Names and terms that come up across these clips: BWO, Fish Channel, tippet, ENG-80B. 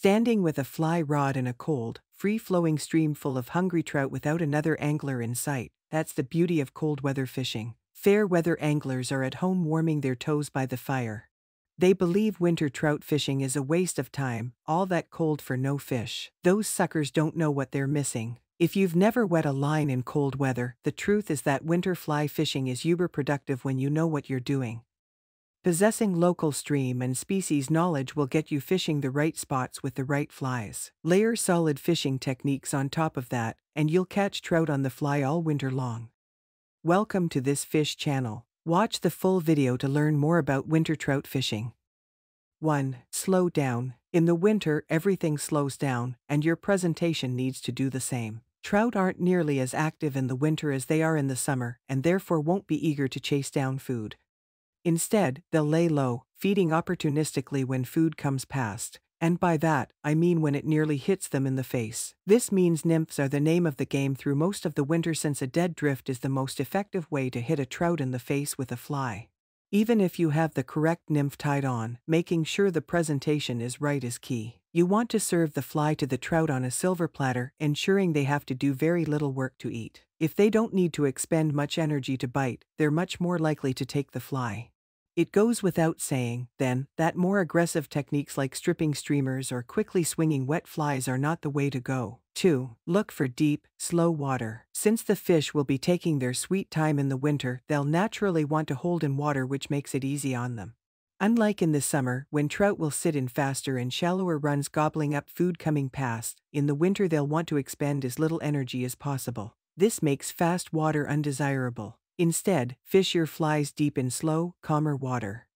Standing with a fly rod in a cold, free-flowing stream full of hungry trout without another angler in sight, that's the beauty of cold-weather fishing. Fair-weather anglers are at home warming their toes by the fire. They believe winter trout fishing is a waste of time, all that cold for no fish. Those suckers don't know what they're missing. If you've never wet a line in cold weather, the truth is that winter fly fishing is uber productive when you know what you're doing. Possessing local stream and species knowledge will get you fishing the right spots with the right flies. Layer solid fishing techniques on top of that, and you'll catch trout on the fly all winter long. Welcome to this Fish Channel. Watch the full video to learn more about winter trout fishing. 1. Slow down. In the winter, everything slows down, and your presentation needs to do the same. Trout aren't nearly as active in the winter as they are in the summer, and therefore won't be eager to chase down food. Instead, they'll lay low, feeding opportunistically when food comes past, and by that, I mean when it nearly hits them in the face. This means nymphs are the name of the game through most of the winter, since a dead drift is the most effective way to hit a trout in the face with a fly. Even if you have the correct nymph tied on, making sure the presentation is right is key. You want to serve the fly to the trout on a silver platter, ensuring they have to do very little work to eat. If they don't need to expend much energy to bite, they're much more likely to take the fly. It goes without saying, then, that more aggressive techniques like stripping streamers or quickly swinging wet flies are not the way to go. 2. Look for deep, slow water. Since the fish will be taking their sweet time in the winter, they'll naturally want to hold in water, which makes it easy on them. Unlike in the summer, when trout will sit in faster and shallower runs gobbling up food coming past, in the winter they'll want to expend as little energy as possible. This makes fast water undesirable. Instead, fish your flies deep in slow, calmer water.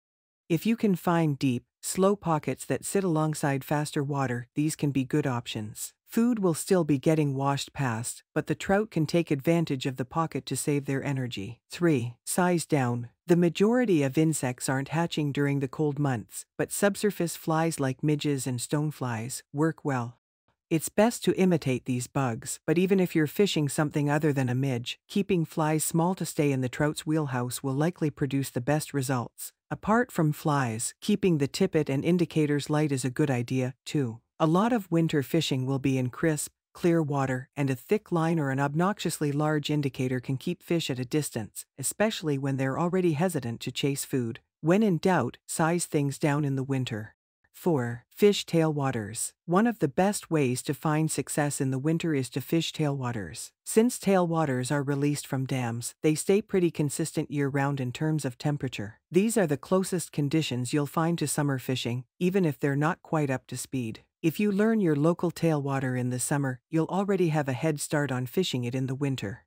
If you can find deep, slow pockets that sit alongside faster water, these can be good options. Food will still be getting washed past, but the trout can take advantage of the pocket to save their energy. 3. Size down. The majority of insects aren't hatching during the cold months, but subsurface flies like midges and stoneflies work well. It's best to imitate these bugs, but even if you're fishing something other than a midge, keeping flies small to stay in the trout's wheelhouse will likely produce the best results. Apart from flies, keeping the tippet and indicators light is a good idea, too. A lot of winter fishing will be in crisp, clear water, and a thick line or an obnoxiously large indicator can keep fish at a distance, especially when they're already hesitant to chase food. When in doubt, size things down in the winter. 4. Fish tailwaters. One of the best ways to find success in the winter is to fish tailwaters. Since tailwaters are released from dams, they stay pretty consistent year-round in terms of temperature. These are the closest conditions you'll find to summer fishing, even if they're not quite up to speed. If you learn your local tailwater in the summer, you'll already have a head start on fishing it in the winter.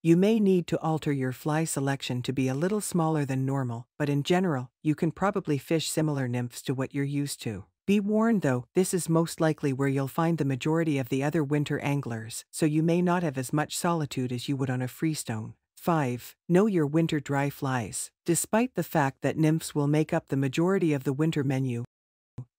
You may need to alter your fly selection to be a little smaller than normal, but in general, you can probably fish similar nymphs to what you're used to. Be warned though, this is most likely where you'll find the majority of the other winter anglers, so you may not have as much solitude as you would on a freestone. 5. Know your winter dry flies. Despite the fact that nymphs will make up the majority of the winter menu,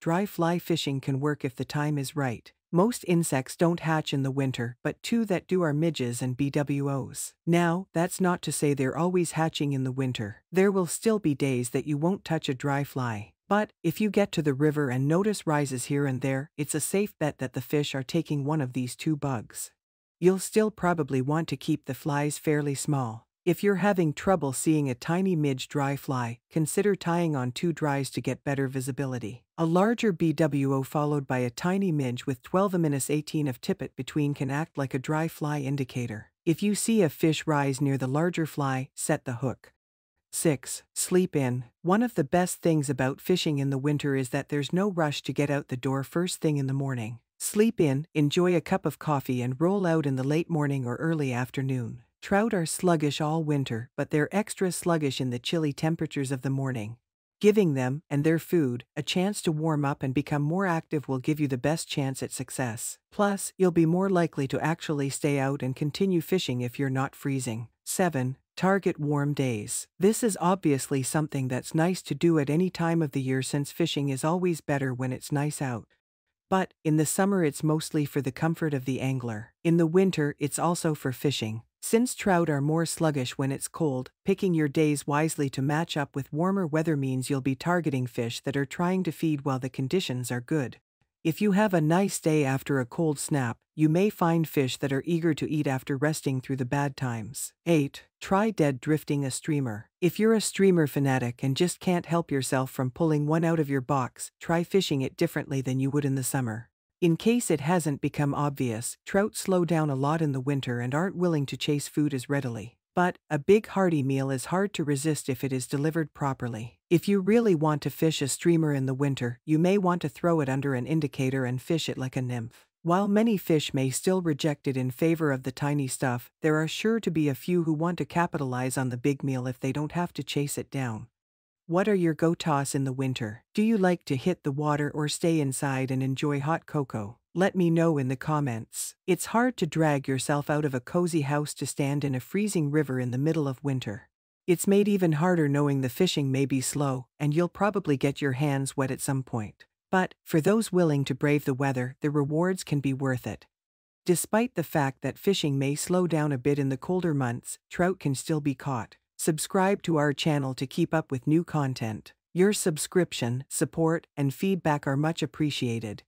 dry fly fishing can work if the time is right. Most insects don't hatch in the winter, but two that do are midges and BWOs. Now, that's not to say they're always hatching in the winter. There will still be days that you won't touch a dry fly. But, if you get to the river and notice rises here and there, it's a safe bet that the fish are taking one of these two bugs. You'll still probably want to keep the flies fairly small. If you're having trouble seeing a tiny midge dry fly, consider tying on two dries to get better visibility. A larger BWO followed by a tiny midge with 12-18 of tippet between can act like a dry fly indicator. If you see a fish rise near the larger fly, set the hook. 6. Sleep in. One of the best things about fishing in the winter is that there's no rush to get out the door first thing in the morning. Sleep in, enjoy a cup of coffee and roll out in the late morning or early afternoon. Trout are sluggish all winter, but they're extra sluggish in the chilly temperatures of the morning. Giving them, and their food, a chance to warm up and become more active will give you the best chance at success. Plus, you'll be more likely to actually stay out and continue fishing if you're not freezing. 7. Target warm days. This is obviously something that's nice to do at any time of the year, since fishing is always better when it's nice out. But, in the summer it's mostly for the comfort of the angler. In the winter, it's also for fishing. Since trout are more sluggish when it's cold, picking your days wisely to match up with warmer weather means you'll be targeting fish that are trying to feed while the conditions are good. If you have a nice day after a cold snap, you may find fish that are eager to eat after resting through the bad times. 8. Try dead drifting a streamer. If you're a streamer fanatic and just can't help yourself from pulling one out of your box, try fishing it differently than you would in the summer. In case it hasn't become obvious, trout slow down a lot in the winter and aren't willing to chase food as readily. But, a big hearty meal is hard to resist if it is delivered properly. If you really want to fish a streamer in the winter, you may want to throw it under an indicator and fish it like a nymph. While many fish may still reject it in favor of the tiny stuff, there are sure to be a few who want to capitalize on the big meal if they don't have to chase it down. What are your go-tos in the winter? Do you like to hit the water or stay inside and enjoy hot cocoa? Let me know in the comments. It's hard to drag yourself out of a cozy house to stand in a freezing river in the middle of winter. It's made even harder knowing the fishing may be slow, and you'll probably get your hands wet at some point. But, for those willing to brave the weather, the rewards can be worth it. Despite the fact that fishing may slow down a bit in the colder months, trout can still be caught. Subscribe to our channel to keep up with new content. Your subscription, support, and feedback are much appreciated.